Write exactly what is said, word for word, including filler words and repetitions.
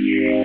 Yeah.